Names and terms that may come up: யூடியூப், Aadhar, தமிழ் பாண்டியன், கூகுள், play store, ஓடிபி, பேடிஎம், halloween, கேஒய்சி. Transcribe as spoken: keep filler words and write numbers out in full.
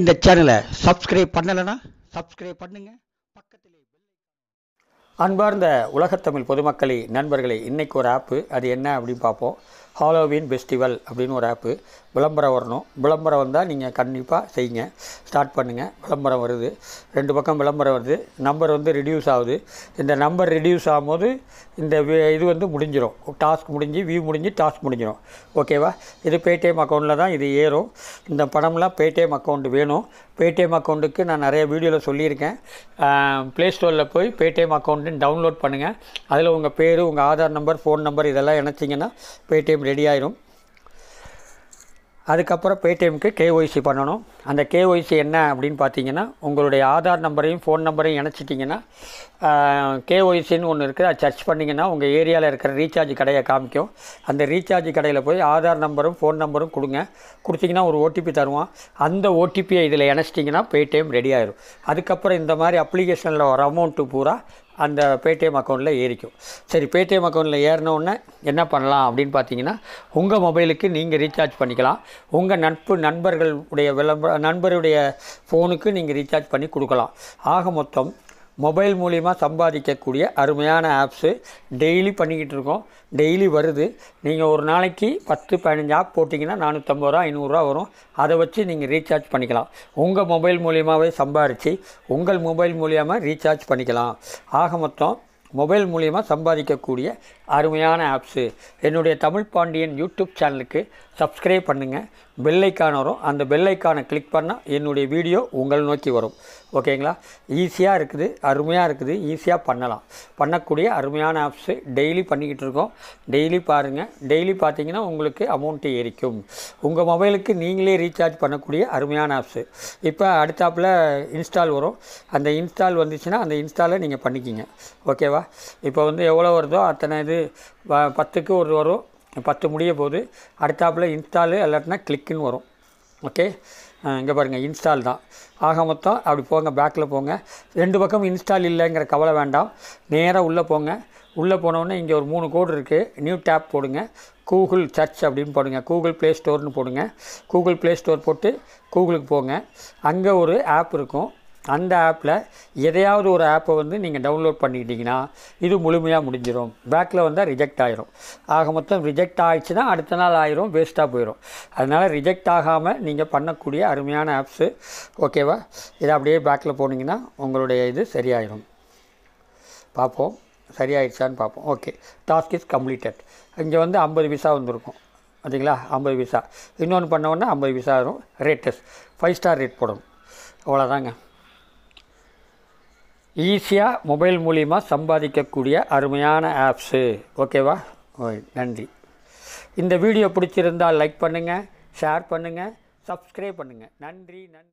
இந்த சேனலை சப்ஸ்கிரைப் பண்ணலனா சப்ஸ்கிரைப் பண்ணுங்க. பக்கத்திலே அன்பார்ந்த உலகத்தமிழ் பொதுமக்களே, நண்பர்களே, இன்றைக்கு ஒரு ஆப்பு, அது என்ன அப்படின்னு பார்ப்போம். ஹாலோவீன் ஃபெஸ்டிவல் அப்படின்னு ஒரு ஆப்பு. விளம்பரம் வரணும். விளம்பரம் வந்தால் நீங்கள் கண்டிப்பாக செய்யுங்க, ஸ்டார்ட் பண்ணுங்கள். விளம்பரம் வருது, ரெண்டு பக்கம் விளம்பரம் வருது. நம்பர் வந்து ரெடியூஸ் ஆகுது. இந்த நம்பர் ரெடியூஸ் ஆகும்போது இந்த இது வந்து முடிஞ்சிடும். டாஸ்க் முடிஞ்சு வியூ முடிஞ்சு டாஸ்க் முடிஞ்சிடும். ஓகேவா? இது பேடிஎம் அக்கௌண்ட்டில் தான் இது ஏறும். இந்த பணம்லாம் பேடிஎம் அக்கௌண்ட் வேணும். பேடிஎம் அக்கௌண்ட்டுக்கு நான் நிறைய வீடியோவில் சொல்லியிருக்கேன். ப்ளே ஸ்டோரில் போய் பேடிஎம் அக்கௌண்ட்டுன்னு டவுன்லோட் பண்ணுங்கள். அதில் உங்கள் பேர், உங்கள் ஆதார் நம்பர், ஃபோன் நம்பர் இதெல்லாம் இணைச்சிங்கன்னா பேடிஎம் ரெடி ஆயிரும். அதுக்கப்புறம் பேடிஎம்க்கு கேஒய்சி பண்ணணும். அந்த கேஒய்சி என்ன அப்படின்னு பார்த்தீங்கன்னா, உங்களுடைய ஆதார் நம்பரையும் ஃபோன் நம்பரையும் இணைச்சிட்டிங்கன்னா கேஒய்சின்னு ஒன்று இருக்குது. அது சர்ச் பண்ணிங்கன்னா உங்கள் ஏரியாவில் இருக்கிற ரீசார்ஜ் கடையை காமிக்கும். அந்த ரீசார்ஜ் கடையில் போய் ஆதார் நம்பரும் ஃபோன் நம்பரும் கொடுங்க. கொடுத்திங்கன்னா ஒரு ஓடிபி தருவான். அந்த ஓடிபியை இதில் இணைச்சிட்டிங்கன்னா பேடிஎம் ரெடி ஆயிரும். அதுக்கப்புறம் இந்த மாதிரி அப்ளிகேஷனில் ஒரு அமௌண்ட்டு பூரா அந்த பேடிஎம் அக்கௌண்ட்டில் ஏறிக்கும். சரி, பேடிஎம் அக்கௌண்ட்டில் ஏறினோடனே என்ன பண்ணலாம் அப்படின்னு பார்த்தீங்கன்னா, உங்கள் மொபைலுக்கு நீங்கள் ரீசார்ஜ் பண்ணிக்கலாம். உங்கள் நட்பு நண்பர்களுடைய விளம்பர நண்பருடைய ஃபோனுக்கு நீங்கள் ரீசார்ஜ் பண்ணி கொடுக்கலாம். ஆக மொத்தம் மொபைல் மூலிமா சம்பாதிக்கக்கூடிய அருமையான ஆப்ஸு டெய்லி பண்ணிக்கிட்டு இருக்கோம். டெய்லி வருது. நீங்கள் ஒரு நாளைக்கு பத்து பதினஞ்சு ஆப் போட்டிங்கன்னா நானூற்றம்பது ரூபா ஐநூறுரூவா வரும். அதை வச்சு நீங்கள் ரீசார்ஜ் பண்ணிக்கலாம். உங்கள் மொபைல் மூலிமாவே சம்பாதிச்சு உங்கள் மொபைல் மூலிமா ரீசார்ஜ் பண்ணிக்கலாம். ஆக மொத்தம் மொபைல் மூலிமா சம்பாதிக்கக்கூடிய அருமையான ஆப்ஸு. என்னுடைய தமிழ் பாண்டியன் யூடியூப் சேனலுக்கு சப்ஸ்கிரைப் பண்ணுங்கள். பெல் ஐக்கான் வரும். அந்த பெல் ஐக்கானை கிளிக் பண்ணால் என்னுடைய வீடியோ உங்கள் நோக்கி வரும். ஓகேங்களா? ஈஸியாக இருக்குது, அருமையாக இருக்குது. ஈஸியாக பண்ணலாம். பண்ணக்கூடிய அருமையான ஆப்ஸு டெய்லி பண்ணிக்கிட்டு இருக்கோம். டெய்லி பாருங்கள். டெய்லி பார்த்தீங்கன்னா உங்களுக்கு அமௌண்ட்டு ஏறிக்கும். உங்கள் மொபைலுக்கு நீங்களே ரீசார்ஜ் பண்ணக்கூடிய அருமையான ஆப்ஸு. இப்போ அடுத்தாப்பில் இன்ஸ்டால் வரும். அந்த இன்ஸ்டால் வந்துச்சுன்னா அந்த இன்ஸ்டாலை நீங்கள் பண்ணிக்கிங்க. ஓகேவா? இப்போ வந்து எவ்வளோ வருதோ அத்தனை இது பத்துக்கு ஒரு வரும். பத்து முடிய போது அடுத்தாப்பில் இன்ஸ்டாலு இல்லாட்டினா கிளிக்குன்னு வரும். ஓகே, இங்கே பாருங்கள் இன்ஸ்டால் தான். ஆக மொத்தம் அப்படி போங்க, பேக்கில் போங்க. ரெண்டு பக்கம் இன்ஸ்டால் இல்லைங்கிற கவலை வேண்டாம். நேராக உள்ளே போங்க. உள்ளே போனோடனே இங்கே ஒரு மூணு கோடு இருக்குது. நியூ டேப் போடுங்க. கூகுள் சர்ச் அப்படின்னு போடுங்க. கூகுள் ப்ளே ஸ்டோர்னு போடுங்க. கூகுள் ப்ளே ஸ்டோர் போட்டு கூகுளுக்கு போங்க. அங்கே ஒரு ஆப் இருக்கும். அந்த ஆப்பில் எதையாவது ஒரு ஆப்பை வந்து நீங்கள் டவுன்லோட் பண்ணிக்கிட்டிங்கன்னா இது முழுமையாக முடிஞ்சிடும். பேக்கில் வந்தால் ரிஜெக்ட் ஆகிரும். ஆக மொத்தம் ரிஜெக்ட் ஆகிடுச்சுன்னா அடுத்த நாள் ஆயிரும், வேஸ்ட்டாக போயிடும். அதனால் ரிஜெக்ட் ஆகாமல் நீங்கள் பண்ணக்கூடிய அருமையான ஆப்ஸு. ஓகேவா? இதை அப்படியே பேக்கில் போனீங்கன்னா உங்களுடைய இது சரியாயிடும். பார்ப்போம் சரியாயிடுச்சான்னு பார்ப்போம். Okay, task is completed. இங்கே வந்து ஐம்பது விசா வந்திருக்கும். பார்த்தீங்களா? ஐம்பது விசா. இன்னொன்று பண்ணோன்னா ஐம்பது விசா ஆயிரும். ரேட்டஸ்ட் ஃபைவ் ஸ்டார் ரேட் போடணும். அவ்வளோதாங்க. ஈஸியாக மொபைல் மூலிமா சம்பாதிக்கக்கூடிய அருமையான ஆப்ஸு. ஓகேவா? நன்றி. இந்த வீடியோ பிடிச்சிருந்தால் லைக் பண்ணுங்கள், ஷேர் பண்ணுங்கள், சப்ஸ்கிரைப் பண்ணுங்கள். நன்றி நன்றி.